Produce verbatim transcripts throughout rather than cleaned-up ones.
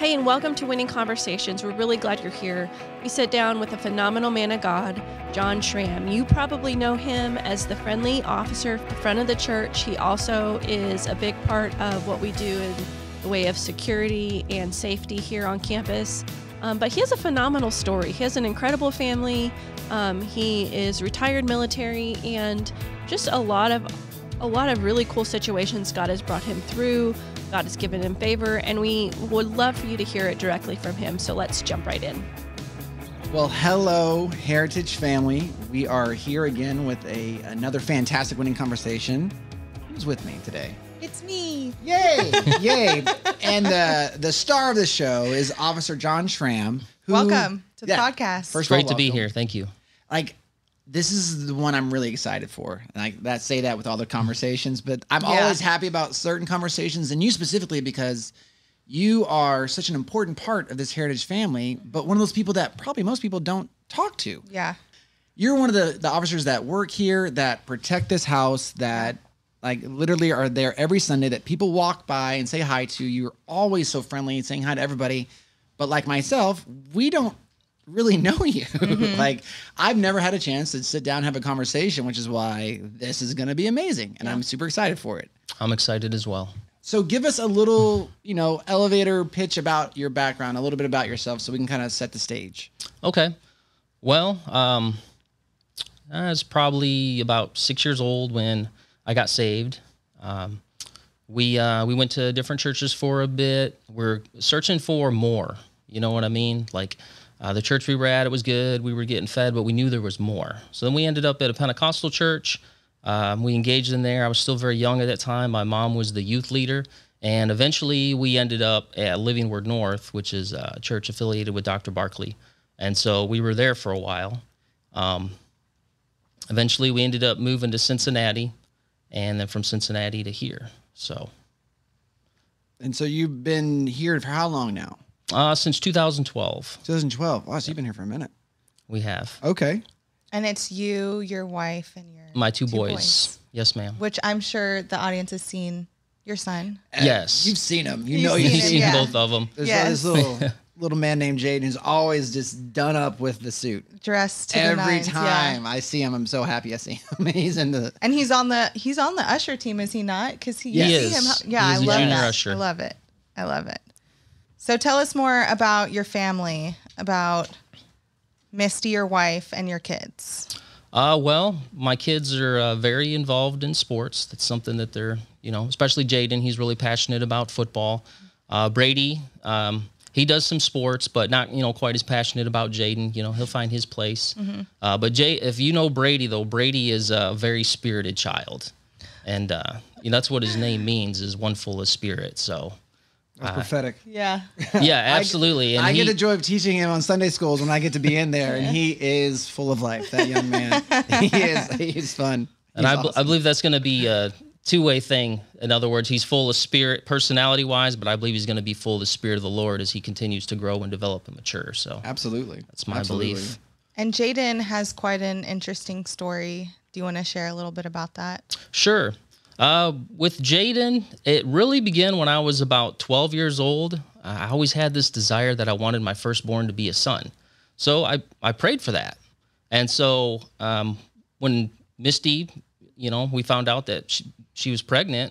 Hey, and welcome to Winning Conversations. We're really glad you're here. We sit down with a phenomenal man of God, John Schramm. You probably know him as the friendly officer in front of the church. He also is a big part of what we do in the way of security and safety here on campus. Um, but he has a phenomenal story. He has an incredible family. Um, he is retired military, and just a lot of a lot of really cool situations God has brought him through. God has given him favor, and we would love for you to hear it directly from him. So let's jump right in. Well, hello, Heritage family. We are here again with a another fantastic Winning Conversation. Who's with me today? It's me. Yay, yay. And the, the star of the show is Officer John Schramm. Who, welcome to the yeah, podcast. First Great all, to welcome. be here. Thank you. Like, this is the one I'm really excited for. And I that, say that with all the conversations, but I'm yeah. always happy about certain conversations, and you specifically because you are such an important part of this Heritage family, but one of those people that probably most people don't talk to. Yeah. You're one of the, the officers that work here, that protect this house, that like literally are there every Sunday, that people walk by and say hi to. You're always so friendly and saying hi to everybody. But like myself, we don't really know you. Mm-hmm. Like, I've never had a chance to sit down and have a conversation, which is why this is going to be amazing. And yeah. I'm super excited for it. I'm excited as well. So give us a little, you know, elevator pitch about your background, a little bit about yourself, so we can kind of set the stage. Okay. Well, um, I was probably about six years old when I got saved. Um, we, uh, we went to different churches for a bit. We're searching for more, you know what I mean? Like, Uh, the church we were at, it was good. We were getting fed, but we knew there was more. So then we ended up at a Pentecostal church. Um, we engaged in there. I was still very young at that time. My mom was the youth leader. And eventually we ended up at Living Word North, which is a church affiliated with Doctor Barclay. And so we were there for a while. Um, eventually we ended up moving to Cincinnati, and then from Cincinnati to here. So. And so you've been here for how long now? Uh, since two thousand twelve. two thousand twelve. Wow, so you've been here for a minute. We have. Okay. And it's you, your wife, and your my two, two boys. boys. Yes, ma'am. Which I'm sure the audience has seen your son. Uh, yes. You've seen him. You you've know you've seen, seen yeah. both of them. There's yes. uh, this little little man named Jaden who's always just done up with the suit. Dressed to Every the nines, time yeah. I see him, I'm so happy I see him. He's in the And he's on the he's on the usher team, is he not? Cuz he, yes. he is. Him, yeah, he is I love that. Usher. I love it. I love it. So tell us more about your family, about Misty, your wife, and your kids. Uh, well, my kids are uh, very involved in sports. That's something that they're, you know, especially Jaden. He's really passionate about football. Uh, Brady, um, he does some sports, but not, you know, quite as passionate about Jaden. You know, he'll find his place. Mm-hmm. uh, but Jay, if you know Brady, though, Brady is a very spirited child. And uh, you know, that's what his name means, is one full of spirit, so... That's uh, prophetic. Yeah. Yeah, absolutely. And I, I he, get the joy of teaching him on Sunday schools when I get to be in there, and he is full of life, that young man. he is he is fun. He's and I, awesome. I believe that's going to be a two-way thing. In other words, he's full of spirit personality-wise, but I believe he's going to be full of the Spirit of the Lord as he continues to grow and develop and mature. So absolutely. That's my absolutely. belief. And Jaden has quite an interesting story. Do you want to share a little bit about that? Sure. Uh, with Jaden, it really began when I was about twelve years old. I always had this desire that I wanted my firstborn to be a son. So I, I prayed for that. And so um, when Misty, you know, we found out that she, she was pregnant,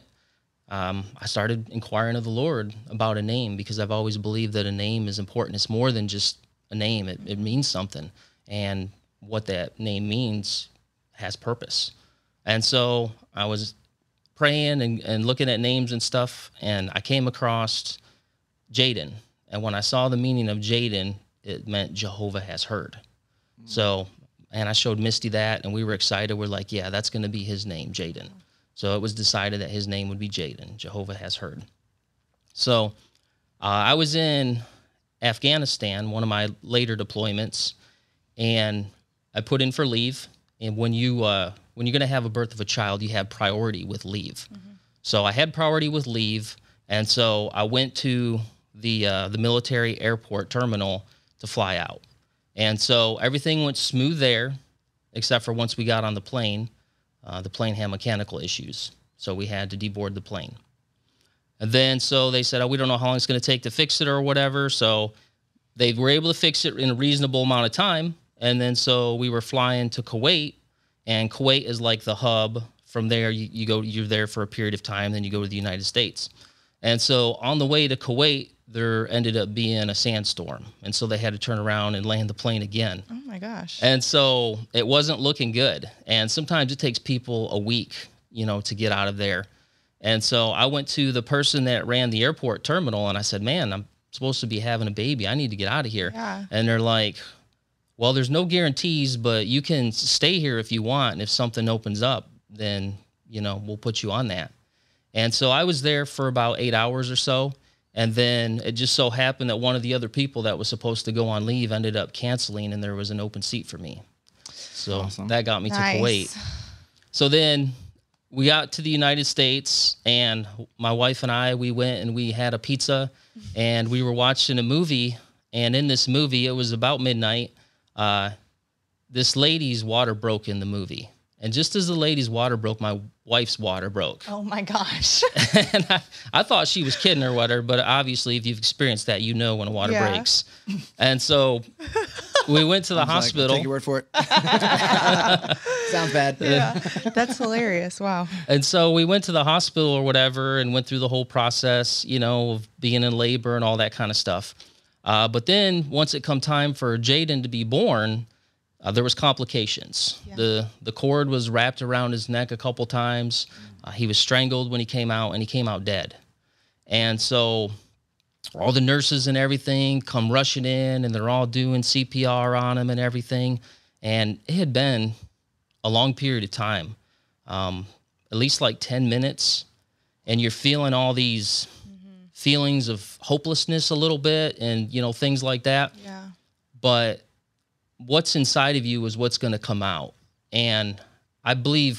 um, I started inquiring of the Lord about a name, because I've always believed that a name is important. It's more than just a name. It, it means something. And what that name means has purpose. And so I was... praying and, and looking at names and stuff, and I came across Jaden. And when I saw the meaning of Jaden, it meant Jehovah has heard. Mm-hmm. So, and I showed Misty that, and we were excited. We're like, yeah, that's going to be his name, Jaden. So it was decided that his name would be Jaden, Jehovah has heard. So uh, I was in Afghanistan, one of my later deployments, and I put in for leave. And when you... Uh, When you're going to have a birth of a child, you have priority with leave. Mm-hmm. So I had priority with leave, and so I went to the uh, the military airport terminal to fly out. And so everything went smooth there, except for once we got on the plane, uh, the plane had mechanical issues, so we had to deboard the plane. And then so they said, oh, we don't know how long it's going to take to fix it or whatever. So they were able to fix it in a reasonable amount of time. And then so we were flying to Kuwait, and Kuwait is like the hub. From there, you, you go, you're there for a period of time, then you go to the United States. And so on the way to Kuwait, there ended up being a sandstorm. And so they had to turn around and land the plane again. Oh my gosh. And so it wasn't looking good. And sometimes it takes people a week, you know, to get out of there. And so I went to the person that ran the airport terminal and I said, man, I'm supposed to be having a baby. I need to get out of here. Yeah. And they're like, well, there's no guarantees, but you can stay here if you want. And if something opens up, then, you know, we'll put you on that. And so I was there for about eight hours or so. And then it just so happened that one of the other people that was supposed to go on leave ended up canceling, and there was an open seat for me. So awesome. That got me nice. To Kuwait. So then we got to the United States, and my wife and I, we went and we had a pizza, and we were watching a movie. And in this movie, it was about midnight. Uh, this lady's water broke in the movie. And just as the lady's water broke, my wife's water broke. Oh, my gosh. And I, I thought she was kidding or whatever, but obviously if you've experienced that, you know when water yeah. breaks. And so we went to the hospital. Like, take your word for it. Sounds bad. Yeah, that's hilarious. Wow. And so we went to the hospital or whatever and went through the whole process, you know, of being in labor and all that kind of stuff. Uh, but then once it come time for Jaden to be born, Uh, there was complications. Yeah. The the cord was wrapped around his neck a couple times. Uh, he was strangled when he came out, and he came out dead. And so all the nurses and everything come rushing in, and they're all doing C P R on him and everything. And it had been a long period of time, um, at least like ten minutes. And you're feeling all these mm-hmm. feelings of hopelessness a little bit and, you know, things like that. Yeah. But what's inside of you is what's going to come out. And I believe,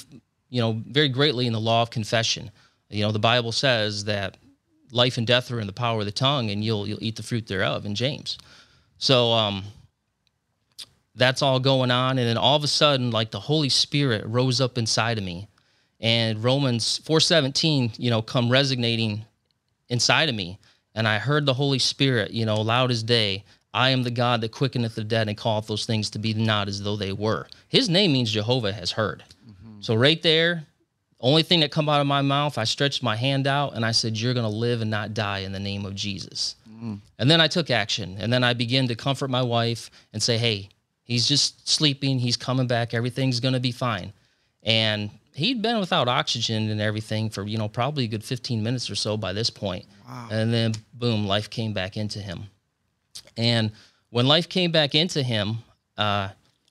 you know, very greatly in the law of confession. You know, the Bible says that life and death are in the power of the tongue, and you'll you'll eat the fruit thereof in James. So um, that's all going on. And then all of a sudden, like the Holy Spirit rose up inside of me. And Romans four seventeen, you know, come resonating inside of me. And I heard the Holy Spirit, you know, loud as day, I am the God that quickeneth the dead and calleth those things to be not as though they were. His name means Jehovah has heard. Mm-hmm. So right there, only thing that come out of my mouth, I stretched my hand out and I said, you're going to live and not die in the name of Jesus. Mm-hmm. And then I took action. And then I began to comfort my wife and say, hey, he's just sleeping. He's coming back. Everything's going to be fine. And he'd been without oxygen and everything for, you know, probably a good fifteen minutes or so by this point. Wow. And then boom, life came back into him. And when life came back into him, uh,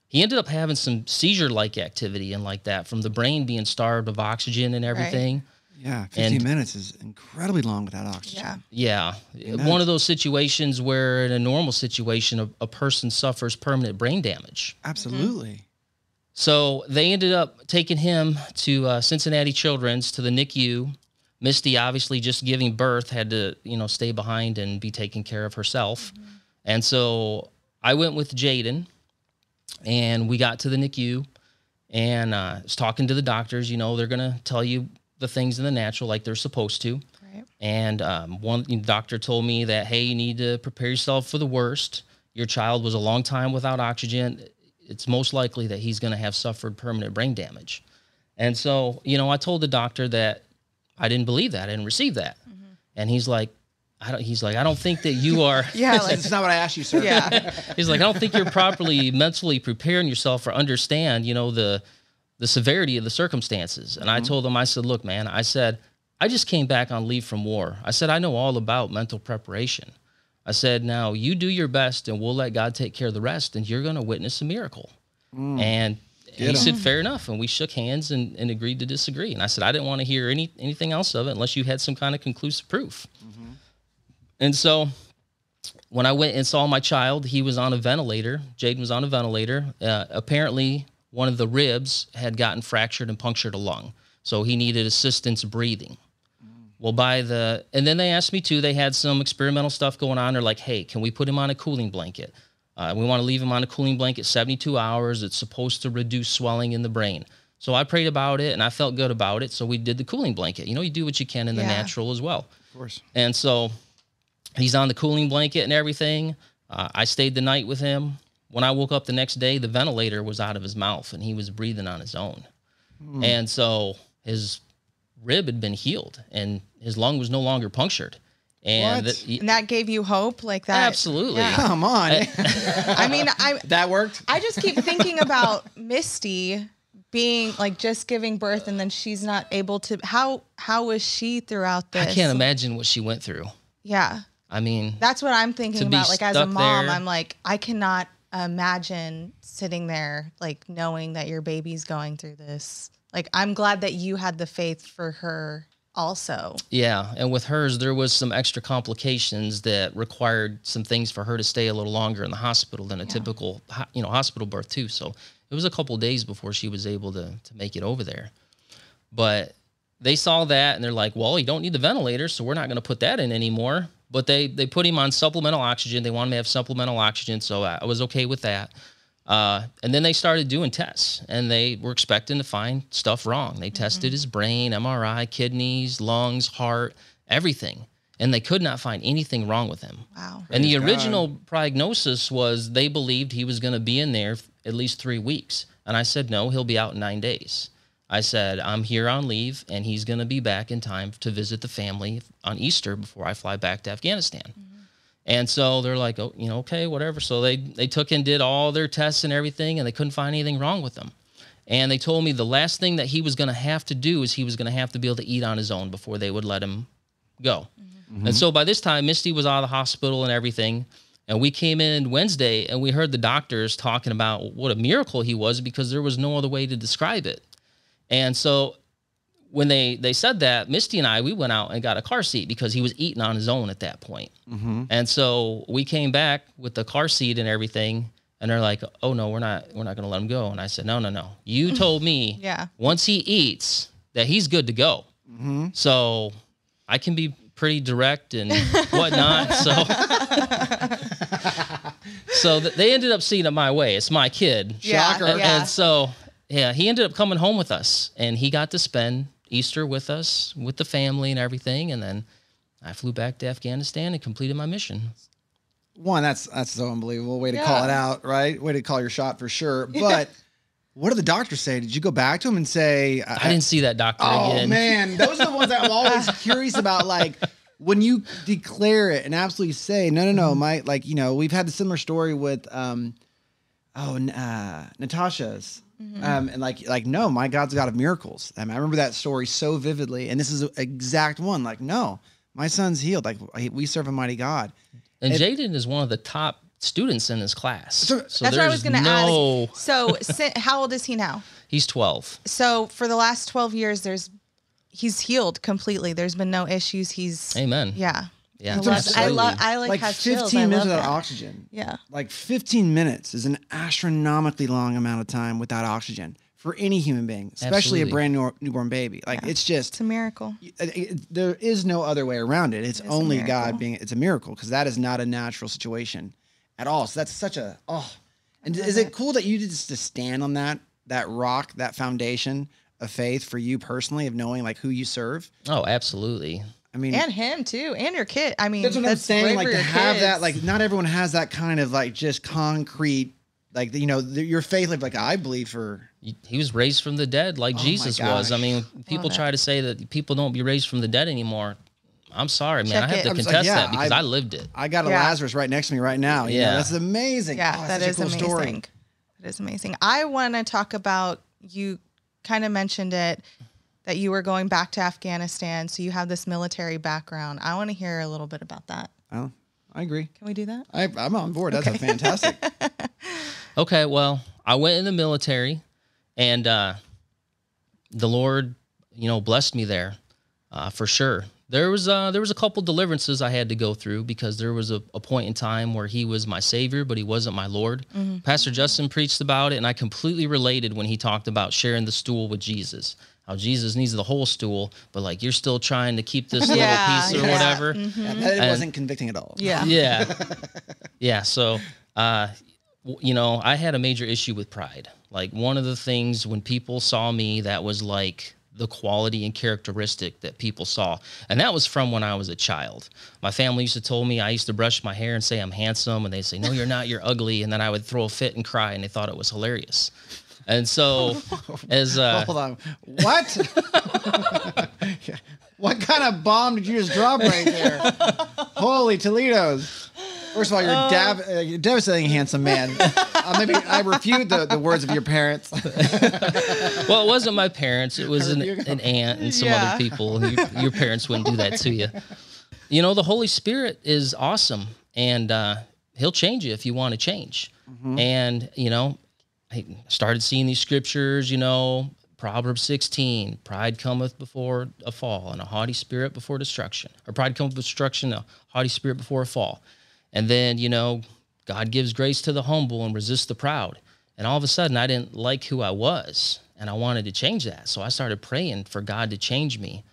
he ended up having some seizure-like activity and like that from the brain being starved of oxygen and everything. Right. Yeah, fifteen minutes is incredibly long without oxygen. Yeah. Yeah. One of those situations where in a normal situation, a, a person suffers permanent brain damage. Absolutely. Mm-hmm. So they ended up taking him to uh, Cincinnati Children's, to the N I C U. Misty, obviously just giving birth, had to, you know, stay behind and be taking care of herself. Mm-hmm. And so I went with Jaden, and we got to the N I C U, and uh, I was talking to the doctors. You know, they're going to tell you the things in the natural like they're supposed to. Right. And um, one doctor told me that, hey, you need to prepare yourself for the worst. Your child was a long time without oxygen. It's most likely that he's going to have suffered permanent brain damage. And so, you know, I told the doctor that I didn't believe that. I didn't receive that. Mm-hmm. And he's like, I don't, he's like, I don't think that you are. Yeah, like, it's not what I asked you, sir. Yeah. He's like, I don't think you're properly mentally preparing yourself or understand, you know, the the severity of the circumstances. And mm-hmm. I told him, I said, look, man, I said, I just came back on leave from war. I said, I know all about mental preparation. I said, now you do your best, and we'll let God take care of the rest, and you're going to witness a miracle. Mm. And Get he him. said, fair enough. And we shook hands and, and agreed to disagree. And I said, I didn't want to hear any anything else of it unless you had some kind of conclusive proof. Mm-hmm. And so when I went and saw my child, he was on a ventilator. Jaden was on a ventilator. Uh, apparently, one of the ribs had gotten fractured and punctured a lung. So he needed assistance breathing. Mm. Well, by the, and then they asked me too, they had some experimental stuff going on. They're like, hey, can we put him on a cooling blanket? Uh, we want to leave him on a cooling blanket seventy-two hours. It's supposed to reduce swelling in the brain. So I prayed about it and I felt good about it. So we did the cooling blanket. You know, you do what you can in the yeah. natural as well. Of course. And so he's on the cooling blanket and everything. Uh, I stayed the night with him. When I woke up the next day, the ventilator was out of his mouth and he was breathing on his own. Mm. And so his rib had been healed and his lung was no longer punctured. And, th and that gave you hope like that? Absolutely. Yeah. Come on. I, I mean, I that worked. I just keep thinking about Misty being like just giving birth and then she's not able to. How how was she throughout this? I can't imagine what she went through. Yeah. I mean, that's what I'm thinking about. Like as a mom, there. I'm like, I cannot imagine sitting there like knowing that your baby's going through this. Like, I'm glad that you had the faith for her also. Yeah. And with hers, there was some extra complications that required some things for her to stay a little longer in the hospital than a yeah. typical, you know, hospital birth too. So it was a couple of days before she was able to, to make it over there. But they saw that and they're like, well, you don't need the ventilator, so we're not going to put that in anymore. But they, they put him on supplemental oxygen. They wanted him to have supplemental oxygen, so I was okay with that. Uh, and then they started doing tests, and they were expecting to find stuff wrong. They mm-hmm. tested his brain, M R I, kidneys, lungs, heart, everything. And they could not find anything wrong with him. Wow. Praise and the original God. prognosis was they believed he was going to be in there at least three weeks. And I said, no, he'll be out in nine days. I said, I'm here on leave, and he's going to be back in time to visit the family on Easter before I fly back to Afghanistan. Mm-hmm. And so they're like, oh, you know, okay, whatever. So they, they took and did all their tests and everything, and they couldn't find anything wrong with him. And they told me the last thing that he was going to have to do is he was going to have to be able to eat on his own before they would let him go. Mm-hmm. And so by this time, Misty was out of the hospital and everything. And we came in Wednesday, and we heard the doctors talking about what a miracle he was because there was no other way to describe it. And so when they, they said that, Misty and I, we went out and got a car seat because he was eating on his own at that point. Mm-hmm. And so we came back with the car seat and everything, and they're like, oh, no, we're not we're not going to let him go. And I said, no, no, no. You told me yeah. once he eats that he's good to go. Mm-hmm. So I can be pretty direct and whatnot. so so th they ended up seeing it my way. It's my kid. Yeah, Shocker. And, yeah. and so... Yeah, he ended up coming home with us, and he got to spend Easter with us, with the family and everything, and then I flew back to Afghanistan and completed my mission. One, that's that's so unbelievable. Way to yeah. call it out, right? Way to call your shot for sure. But what did the doctor say? Did you go back to him and say— I, I didn't see that doctor oh, again. Oh, man. Those are the ones that I'm always curious about, like— when you declare it and absolutely say, no, no, no, my, like, you know, we've had a similar story with, um, oh, uh, Natasha's. Mm-hmm. um, and like, like, no, my God's God of miracles. I mean, I remember that story so vividly. And this is an exact one. Like, no, my son's healed. Like, we serve a mighty God. And it, Jaden is one of the top students in his class. So, so that's what I was going to no... ask. So how old is he now? He's twelve. So for the last twelve years, there's, he's healed completely. There's been no issues. He's Amen. Yeah. Yeah, I love, I love. I like, like have fifteen I minutes without that. oxygen. Yeah, like fifteen minutes is an astronomically long amount of time without oxygen for any human being, especially Absolutely. a brand new newborn baby. Like yeah. it's just it's a miracle. It, it, there is no other way around it. It's, it's only God being. It's a miracle because that is not a natural situation at all. So that's such a oh. And is it, it cool that you just to stand on that that rock, that foundation of faith for you personally of knowing like who you serve? Oh, absolutely. I mean, and him too, and your kid. I mean, that's what that's I'm saying. Like to have kids. that, like not everyone has that kind of like just concrete, like you know, the, your faith. Like, like I believe for he was raised from the dead, like oh Jesus was. I mean, people try to say that people don't be raised from the dead anymore. I'm sorry, man. Check I have it. to I'm contest like, yeah, that because I, I lived it. I got a yeah. Lazarus right next to me right now. You yeah, know, that's amazing. Yeah, oh, that is cool amazing. Story. That is amazing. I want to talk about you. Kind of mentioned it. That you were going back to Afghanistan, so you have this military background. I want to hear a little bit about that. Oh, I agree. Can we do that? I, I'm on board. That's okay. fantastic. Okay, well, I went in the military, and uh, the Lord, you know, blessed me there uh, for sure. There was uh, there was a couple deliverances I had to go through because there was a, a point in time where he was my savior, but he wasn't my Lord. Mm-hmm. Pastor Justin preached about it, and I completely related when he talked about sharing the stool with Jesus. How Jesus needs the whole stool, but like you're still trying to keep this little yeah, piece or yeah. whatever. Mm-hmm. yeah, that it and, wasn't convicting at all. Yeah. Yeah. yeah. So, uh, you know, I had a major issue with pride. Like one of the things when people saw me that was like the quality and characteristic that people saw. And that was from when I was a child. My family used to tell me, I used to brush my hair and say I'm handsome, and they'd say, no, you're not, you're ugly. And then I would throw a fit and cry, and they thought it was hilarious. And so as uh, hold on, what? What kind of bomb did you just drop right there? Holy Toledo's. First of all, you're, uh, dab- uh, you're devastating handsome man. Uh, maybe I refute the, the words of your parents. Well, it wasn't my parents. It was an, an aunt and some yeah. other people. Your, your parents wouldn't do that to you. You know, the Holy Spirit is awesome, and uh, he'll change you if you want to change. Mm-hmm. And, you know, I started seeing these scriptures, you know, Proverbs sixteen, pride cometh before a fall, and a haughty spirit before destruction. Or pride cometh before destruction, a haughty spirit before a fall. And then, you know, God gives grace to the humble and resists the proud. And all of a sudden, I didn't like who I was, and I wanted to change that. So I started praying for God to change me.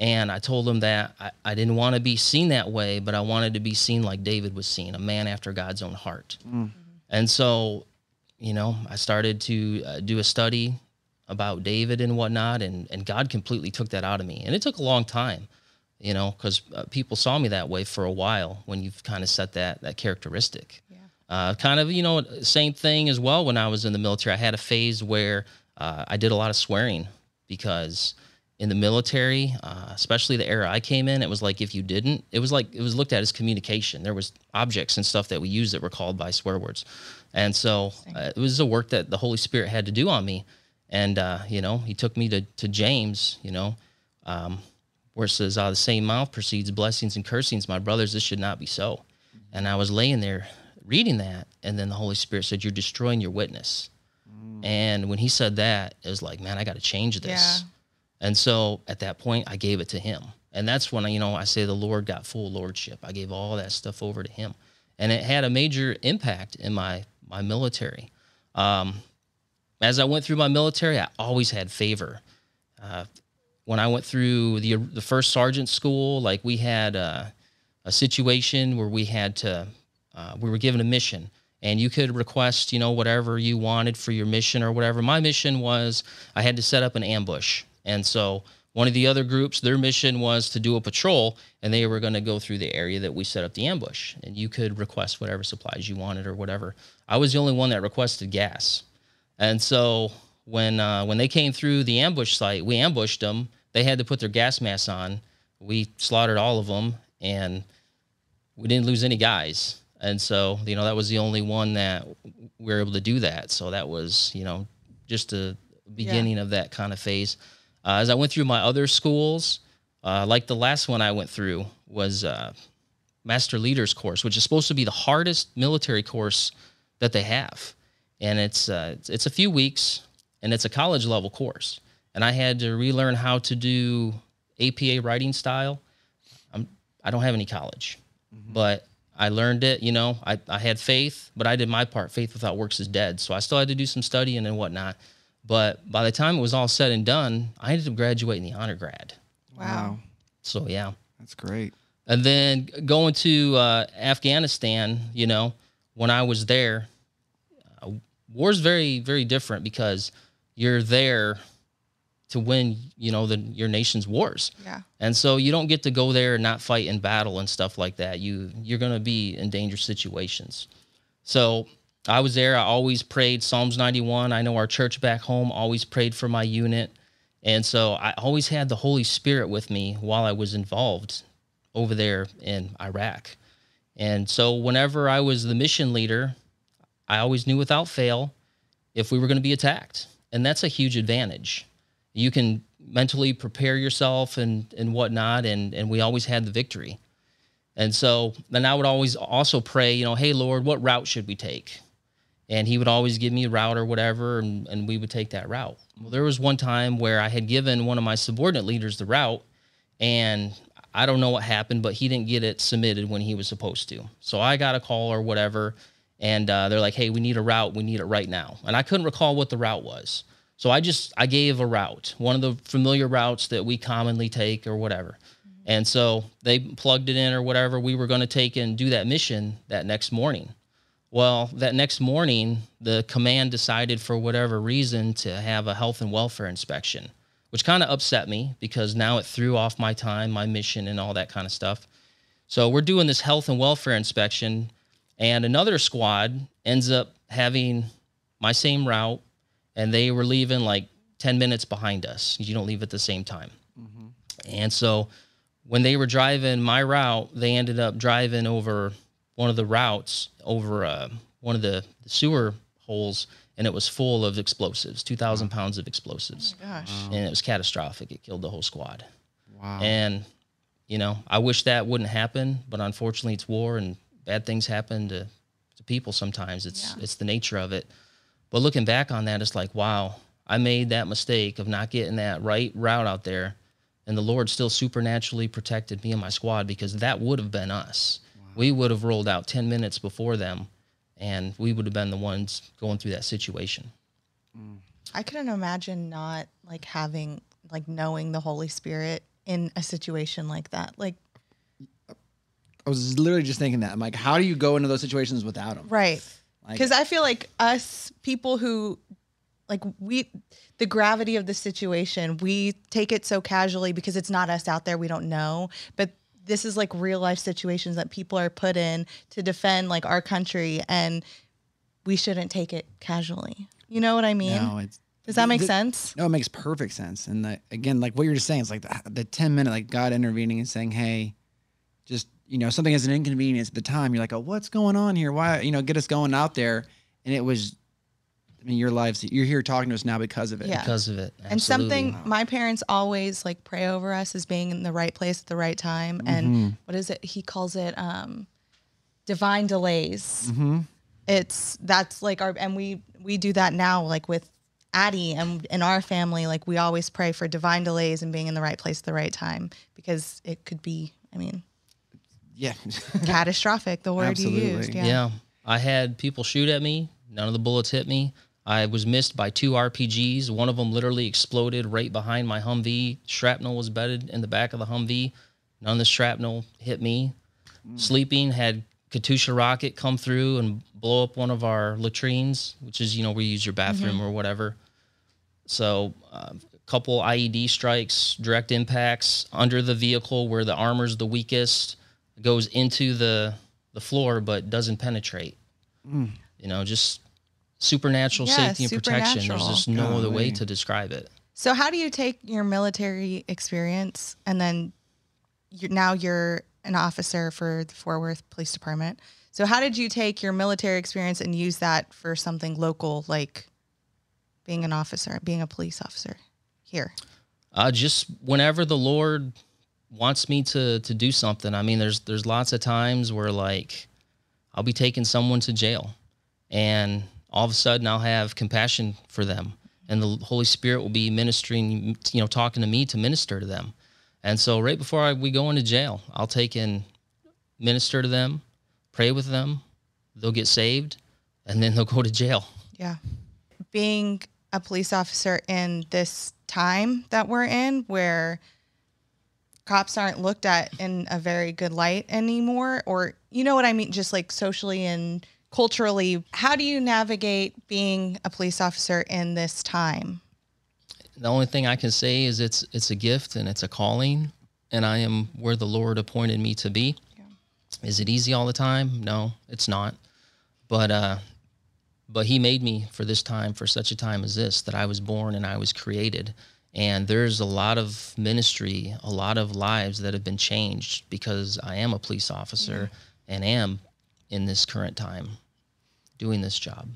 And I told him that I, I didn't want to be seen that way, but I wanted to be seen like David was seen, a man after God's own heart. Mm-hmm. And so, you know, I started to uh, do a study about David and whatnot, and, and God completely took that out of me. And it took a long time, you know, because uh, people saw me that way for a while when you've kind of set that that characteristic. Yeah. Uh, kind of, you know, same thing as well when I was in the military. I had a phase where uh, I did a lot of swearing, because in the military, uh, especially the era I came in, it was like if you didn't, it was like it was looked at as communication. There was objects and stuff that we used that were called by swear words. And so uh, it was the work that the Holy Spirit had to do on me. And, uh, you know, he took me to, to James, you know, um, where it says, out of the same mouth proceeds blessings and cursings. My brothers, this should not be so. And I was laying there reading that, and then the Holy Spirit said, you're destroying your witness. Mm. And when he said that, it was like, man, I got to change this. Yeah. And so at that point, I gave it to him. And that's when, you know, I say the Lord got full lordship. I gave all that stuff over to him. And it had a major impact in my, my military. Um As I went through my military, I always had favor. Uh, when I went through the the first sergeant school, like we had uh, a situation where we had to, uh, we were given a mission, and you could request, you know, whatever you wanted for your mission or whatever. My mission was I had to set up an ambush. And so one of the other groups, their mission was to do a patrol, and they were going to go through the area that we set up the ambush. And you could request whatever supplies you wanted or whatever. I was the only one that requested gas. And so when uh, when they came through the ambush site, we ambushed them. They had to put their gas masks on. We slaughtered all of them, and we didn't lose any guys. And so, you know, that was the only one that we were able to do that. So that was, you know, just the beginning yeah. of that kind of phase. Uh, as I went through my other schools, uh, like the last one I went through was uh, Master Leaders course, which is supposed to be the hardest military course that they have. And it's uh, it's a few weeks, and it's a college-level course. And I had to relearn how to do A P A writing style. I'm, I don't have any college, mm-hmm. but I learned it. You know, I, I had faith, but I did my part. Faith without works is dead. So I still had to do some studying and whatnot. But by the time it was all said and done, I ended up graduating the honor grad. Wow. So, yeah. That's great. And then going to uh, Afghanistan, you know, when I was there, war's very, very different, because you're there to win, you know, the, your nation's wars. Yeah. And so you don't get to go there and not fight in battle and stuff like that. You, you're going to be in dangerous situations. So I was there. I always prayed Psalms ninety-one. I know our church back home always prayed for my unit. And so I always had the Holy Spirit with me while I was involved over there in Iraq. And so whenever I was the mission leader, I always knew without fail if we were going to be attacked. And that's a huge advantage. You can mentally prepare yourself and, and whatnot, and, and we always had the victory. And so then I would always also pray, you know, hey, Lord, what route should we take? And he would always give me a route or whatever, and, and we would take that route. Well, there was one time where I had given one of my subordinate leaders the route, and I don't know what happened, but he didn't get it submitted when he was supposed to. So I got a call or whatever, and uh, they're like, hey, we need a route. We need it right now. And I couldn't recall what the route was. So I just, I gave a route, one of the familiar routes that we commonly take or whatever. Mm-hmm. And so they plugged it in or whatever. We were going to take and do that mission that next morning. Well, that next morning, the command decided for whatever reason to have a health and welfare inspection which kind of upset me because now it threw off my time, my mission, and all that kind of stuff. So we're doing this health and welfare inspection, and another squad ends up having my same route, and they were leaving like ten minutes behind us. You don't leave at the same time. Mm-hmm. And so when they were driving my route, they ended up driving over one of the routes, over uh, one of the, the sewer holes, and it was full of explosives, two thousand wow. pounds of explosives. Oh my gosh. Wow. And it was catastrophic. It killed the whole squad. Wow. And, you know, I wish that wouldn't happen, but unfortunately it's war and bad things happen to, to people sometimes. It's yeah. it's the nature of it. But looking back on that, it's like, wow, I made that mistake of not getting that right route out there, and the Lord still supernaturally protected me and my squad, because that would have been us. Wow. We would have rolled out ten minutes before them, and we would have been the ones going through that situation. Mm. I couldn't imagine not like having, like knowing the Holy Spirit in a situation like that. Like, I was literally just thinking that. I'm like, how do you go into those situations without him? Right. Because I feel like us people who, like we, the gravity of the situation, we take it so casually because it's not us out there. We don't know. But this is like real life situations that people are put in to defend like our country, and we shouldn't take it casually. You know what I mean? No, it's, Does that make the, sense? No, it makes perfect sense. And the, again, like what you're just saying, it's like the, the ten minute, like God intervening and saying, hey, just, you know, something is an inconvenience at the time. You're like, oh, what's going on here? Why, you know, get us going out there. And it was, I mean, your lives, you're here talking to us now because of it. Yeah. Because of it. Absolutely. And something wow. my parents always like pray over us is being in the right place at the right time. Mm-hmm. And what is it? He calls it um, divine delays. Mm-hmm. It's, that's like our, and we, we do that now, like with Addie and in our family, like we always pray for divine delays and being in the right place at the right time, because it could be, I mean. Yeah. Catastrophic, the word Absolutely. you used. Yeah. yeah. I had people shoot at me. None of the bullets hit me. I was missed by two R P Gs. One of them literally exploded right behind my Humvee. Shrapnel was bedded in the back of the Humvee. None of the shrapnel hit me. Mm. Sleeping, had Katusha rocket come through and blow up one of our latrines, which is, you know, we use your bathroom mm-hmm. or whatever. So uh, a couple I E D strikes, direct impacts under the vehicle where the armor's the weakest. Goes into the the floor but doesn't penetrate. Mm. You know, just supernatural yeah, safety and supernatural. protection. There's just no Golly. other way to describe it. So how do you take your military experience, and then you're, now you're an officer for the Fort Worth Police Department. So how did you take your military experience and use that for something local, like being an officer, being a police officer here? Uh, just whenever the Lord wants me to to do something. I mean, there's there's lots of times where, like, I'll be taking someone to jail, and all of a sudden I'll have compassion for them, and the Holy Spirit will be ministering, you know, talking to me to minister to them. And so right before I, we go into jail, I'll take and minister to them, pray with them, they'll get saved, and then they'll go to jail. Yeah. Being a police officer in this time that we're in, where cops aren't looked at in a very good light anymore, or, you know what I mean, just like socially and culturally. How do you navigate being a police officer in this time? The only thing I can say is it's it's a gift and it's a calling, and I am where the Lord appointed me to be. Yeah. Is it easy all the time? No, it's not. But uh, but he made me for this time, for such a time as this, that I was born and I was created. And there's a lot of ministry, a lot of lives that have been changed because I am a police officer yeah. and am in this current time doing this job.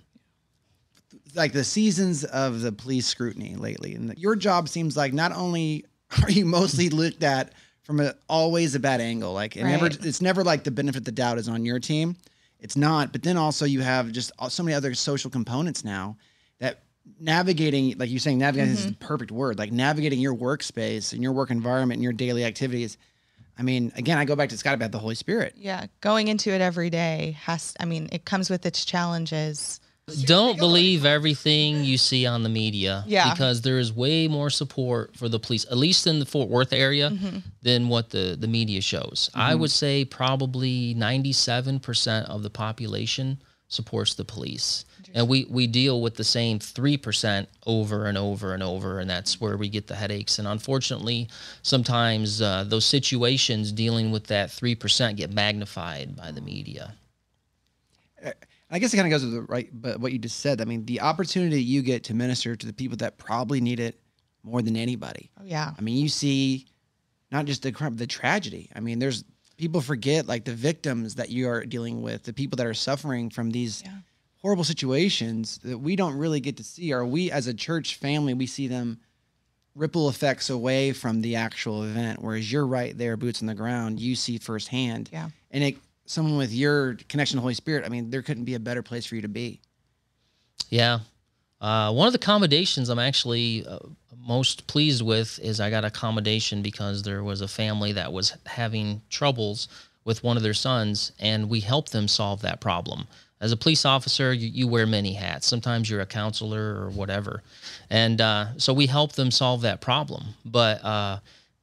Like the seasons of the police scrutiny lately, and your job seems like not only are you mostly looked at from a, always a bad angle, like it right. never, it's never like the benefit of the doubt is on your team. It's not. But then also you have just so many other social components now that navigating, like you're saying, navigating mm-hmm. is the perfect word, like navigating your workspace and your work environment and your daily activities. I mean, again, I go back to it's got about the Holy Spirit. Yeah. Going into it every day has, I mean, it comes with its challenges. Don't believe everything you see on the media. Yeah. Because there is way more support for the police, at least in the Fort Worth area, mm-hmm. than what the, the media shows. Mm-hmm. I would say probably ninety-seven percent of the population supports the police. And we, we deal with the same three percent over and over and over, and that's where we get the headaches. And unfortunately, sometimes uh, those situations dealing with that three percent get magnified by the media. I guess it kind of goes with the right, but what you just said. I mean, the opportunity you get to minister to the people that probably need it more than anybody. Oh, yeah. I mean, you see not just the crime, the tragedy. I mean, there's people forget, like, the victims that you are dealing with, the people that are suffering from these yeah. horrible situations that we don't really get to see, or we as a church family, we see them ripple effects away from the actual event, whereas you're right there, boots on the ground, you see firsthand. Yeah. And it, someone with your connection to the Holy Spirit, I mean, there couldn't be a better place for you to be. Yeah. Uh, one of the accommodations I'm actually uh, most pleased with is I got accommodation because there was a family that was having troubles with one of their sons, and we helped them solve that problem. As a police officer, you, you wear many hats. Sometimes you're a counselor or whatever. And uh, so we helped them solve that problem. But uh,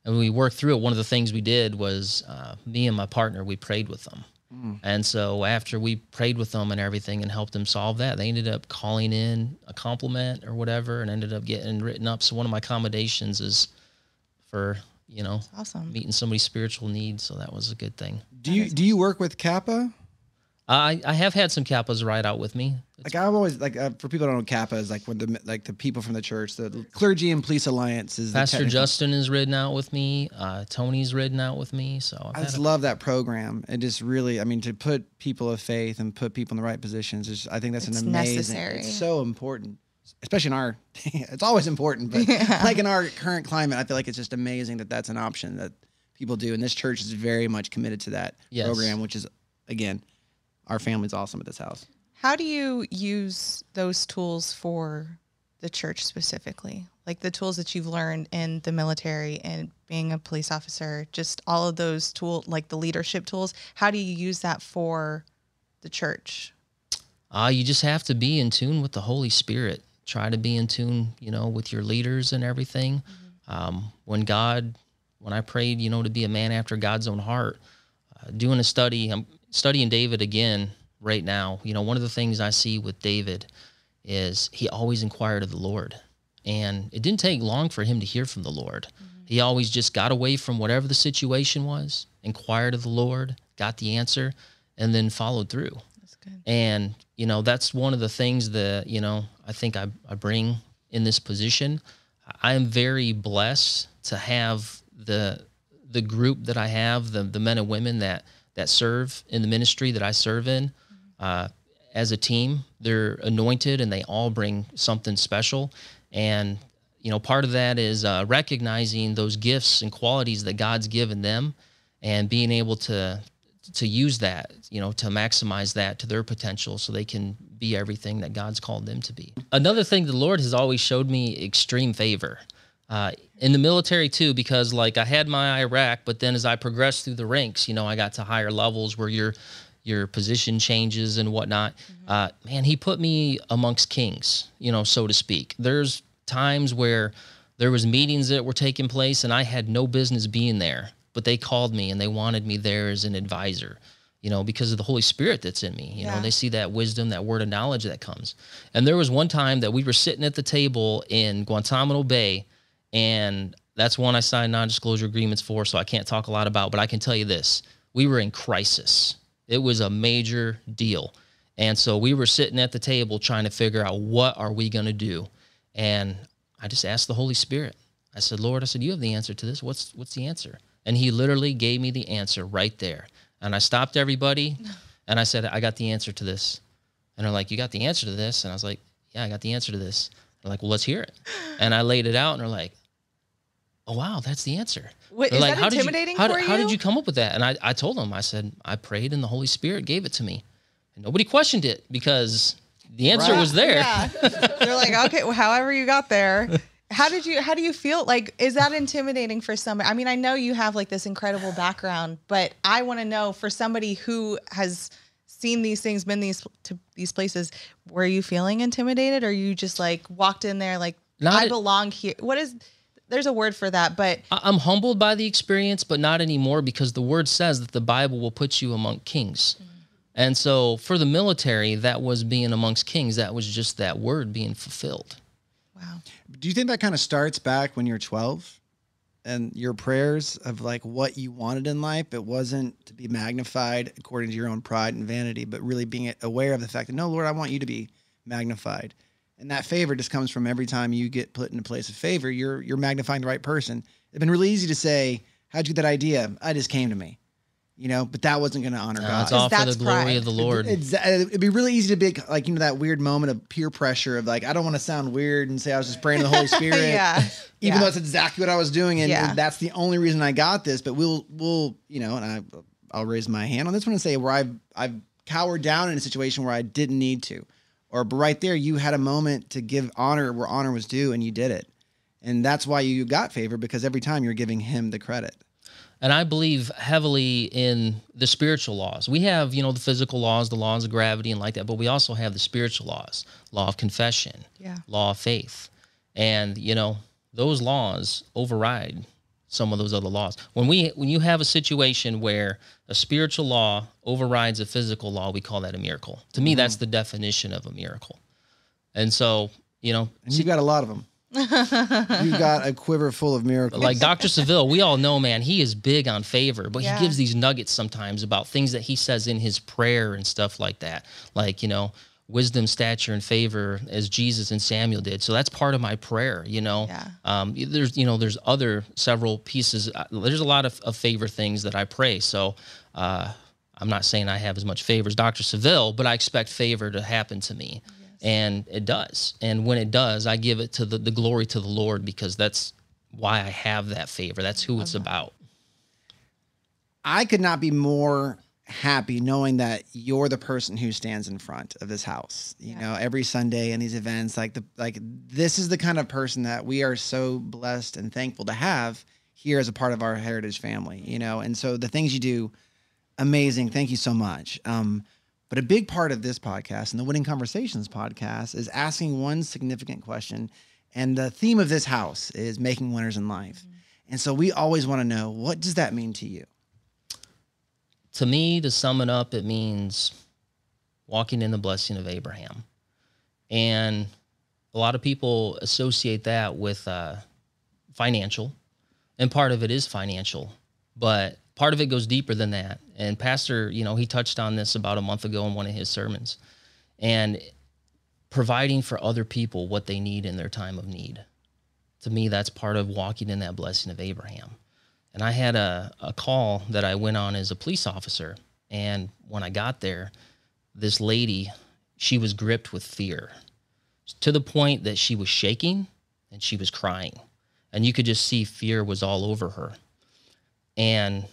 and we worked through it. One of the things we did was uh, me and my partner, we prayed with them. Mm. And so after we prayed with them and everything and helped them solve that, they ended up calling in a compliment or whatever and ended up getting written up. So one of my accommodations is for, you know, awesome. meeting somebody's spiritual needs. So that was a good thing. Do you, do you work with Kappa? I, I have had some Kappas ride out with me. It's like I've always like uh, for people who don't know, Kappa is like when the like the people from the church, the Clergy and Police Alliance is. Pastor Justin has ridden out with me. Uh, Tony's ridden out with me. So I've I just love that program. It just really, I mean, to put people of faith and put people in the right positions. Is, I think that's it's an amazing. Necessary. It's so important, especially in our. It's always important, but yeah. like in our current climate, I feel like it's just amazing that that's an option that people do, and this church is very much committed to that yes. program, which is again. Our family's awesome at this house. How do you use those tools for the church specifically? Like the tools that you've learned in the military and being a police officer, just all of those tools, like the leadership tools, how do you use that for the church? Uh, you just have to be in tune with the Holy Spirit. Try to be in tune, you know, with your leaders and everything. Mm-hmm. Um, when God, when I prayed, you know, to be a man after God's own heart, uh, doing a study, I'm studying David again right now. You know, one of the things I see with David is he always inquired of the Lord. And it didn't take long for him to hear from the Lord. Mm-hmm. He always just got away from whatever the situation was, inquired of the Lord, got the answer, and then followed through. That's good. And, you know, that's one of the things that, you know, I think I, I bring in this position. I am very blessed to have the the group that I have, the the men and women that that serve in the ministry that I serve in uh, as a team. They're anointed and they all bring something special. And, you know, part of that is uh, recognizing those gifts and qualities that God's given them and being able to to use that, you know, to maximize that to their potential so they can be everything that God's called them to be. Another thing the Lord has always showed me extreme favor. Uh, in the military too, because like I had my Iraq, but then as I progressed through the ranks, you know, I got to higher levels where your your position changes and whatnot. Mm-hmm. Uh, man, he put me amongst kings, you know, so to speak. There's times where there was meetings that were taking place and I had no business being there, but they called me and they wanted me there as an advisor, you know, because of the Holy Spirit that's in me. You yeah. know, they see that wisdom, that word of knowledge that comes. And there was one time that we were sitting at the table in Guantanamo Bay. And that's one I signed non-disclosure agreements for, so I can't talk a lot about, but I can tell you this. We were in crisis. It was a major deal. And so we were sitting at the table trying to figure out what are we going to do. And I just asked the Holy Spirit. I said, Lord, I said, you have the answer to this. What's what's the answer? And he literally gave me the answer right there. And I stopped everybody, and I said, I got the answer to this. And they're like, you got the answer to this? And I was like, yeah, I got the answer to this. They're like, well, let's hear it. And I laid it out, and they're like, oh, wow, that's the answer. Wait, is like, that intimidating for you? How did, how did you come up with that? And I, I told them, I said, I prayed, and the Holy Spirit gave it to me. And nobody questioned it because the answer right. was there. Yeah. They're like, okay, well, however you got there. How did you, how do you feel? Like, is that intimidating for somebody? I mean, I know you have, like, this incredible background, but I want to know for somebody who has seen these things, been these to these places, were you feeling intimidated or you just like walked in there like, not I belong here? What is, there's a word for that, but. I'm humbled by the experience, but not anymore because the word says that the Bible will put you among kings. Mm-hmm. And so for the military, that was being amongst kings. That was just that word being fulfilled. Wow. Do you think that kind of starts back when you're twelve and your prayers of like what you wanted in life? It wasn't to be magnified according to your own pride and vanity, but really being aware of the fact that, no, Lord, I want you to be magnified. And that favor just comes from every time you get put in a place of favor, you're you're magnifying the right person. It'd been really easy to say, how'd you get that idea? I just came to me. You know, but that wasn't going to honor no, God. It's all for the glory pride. Of the Lord. It'd, it'd be really easy to be like, you know, that weird moment of peer pressure of like, I don't want to sound weird and say I was just praying to the Holy Spirit, yeah. even yeah. though that's exactly what I was doing. And, yeah. and that's the only reason I got this. But we'll, we'll, you know, and I, I'll raise my hand on this one and say where I've, I've cowered down in a situation where I didn't need to, or but right there, you had a moment to give honor where honor was due and you did it. And that's why you got favor, because every time you're giving him the credit. And I believe heavily in the spiritual laws. We have, you know, the physical laws, the laws of gravity and like that, but we also have the spiritual laws, law of confession, yeah. law of faith. And, you know, those laws override some of those other laws. When we when you have a situation where a spiritual law overrides a physical law, we call that a miracle. To me, mm-hmm. that's the definition of a miracle. And so, you know. And you've got a lot of them. You got a quiver full of miracles. Like Doctor Savelle, we all know, man, he is big on favor, but yeah. he gives these nuggets sometimes about things that he says in his prayer and stuff like that. Like, you know, wisdom, stature, and favor as Jesus and Samuel did. So that's part of my prayer, you know. Yeah. Um, there's, you know, there's other several pieces. There's a lot of, of favor things that I pray. So uh, I'm not saying I have as much favor as Doctor Savelle, but I expect favor to happen to me. And it does. And when it does, I give it to the, the glory to the Lord, because that's why I have that favor. That's who it's about. I could not be more happy knowing that you're the person who stands in front of this house, you yeah. know, every Sunday in these events, like the, like this is the kind of person that we are so blessed and thankful to have here as a part of our Heritage family, you know? And so the things you do, amazing. Thank you so much. Um, But a big part of this podcast and the Winning Conversations podcast is asking one significant question. And the theme of this house is making winners in life. Mm-hmm. And so we always want to know, what does that mean to you? To me, to sum it up, it means walking in the blessing of Abraham. And a lot of people associate that with uh, financial. And part of it is financial. But part of it goes deeper than that. And Pastor, you know, he touched on this about a month ago in one of his sermons. And providing for other people what they need in their time of need. To me, that's part of walking in that blessing of Abraham. And I had a, a call that I went on as a police officer. And when I got there, this lady, she was gripped with fear to the point that she was shaking and she was crying. And you could just see fear was all over her. And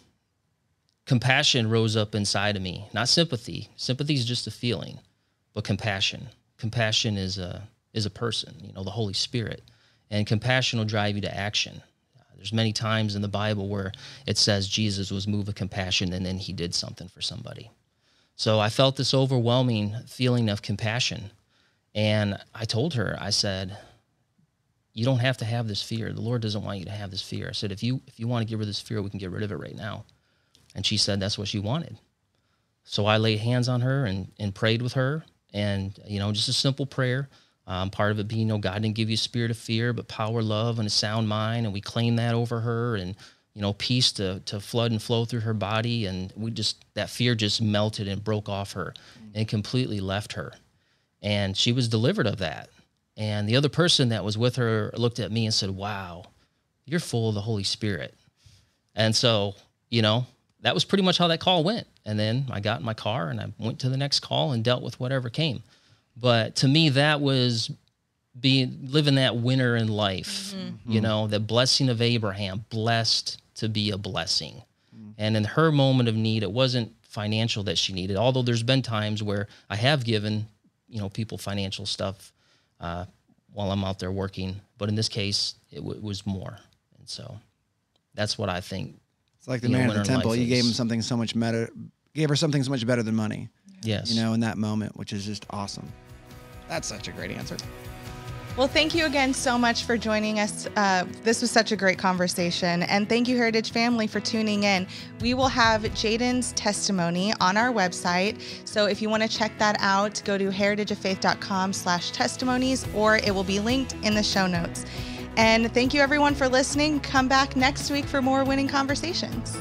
compassion rose up inside of me, not sympathy. Sympathy is just a feeling, but compassion. Compassion is a, is a person, you know, the Holy Spirit. And compassion will drive you to action. There's many times in the Bible where it says Jesus was moved with compassion and then he did something for somebody. So I felt this overwhelming feeling of compassion. And I told her, I said, you don't have to have this fear. The Lord doesn't want you to have this fear. I said, if you if you want to get rid of this fear, we can get rid of it right now. And she said that's what she wanted. So I laid hands on her and, and prayed with her. And, you know, just a simple prayer. Um, part of it being, you know, God didn't give you a spirit of fear, but power, love, and a sound mind. And we claimed that over her and, you know, peace to, to flood and flow through her body. And we just, that fear just melted and broke off her and completely left her. And she was delivered of that. And the other person that was with her looked at me and said, wow, you're full of the Holy Spirit. And so, you know, that was pretty much how that call went. And then I got in my car and I went to the next call and dealt with whatever came. But to me, that was being living that winner in life, mm-hmm. you know, the blessing of Abraham, blessed to be a blessing. Mm-hmm. And in her moment of need, it wasn't financial that she needed, although there's been times where I have given, you know, people financial stuff uh, while I'm out there working. But in this case, it, w it was more. And so that's what I think. It's like the man in the temple. You gave him something so much better, gave her something so much better than money. Yes. You know, in that moment, which is just awesome. That's such a great answer. Well, thank you again so much for joining us. Uh, this was such a great conversation. And thank you, Heritage family, for tuning in. We will have Jaden's testimony on our website. So if you want to check that out, go to heritageoffaith dot com slash testimonies, or it will be linked in the show notes. And thank you, everyone, for listening. Come back next week for more winning conversations.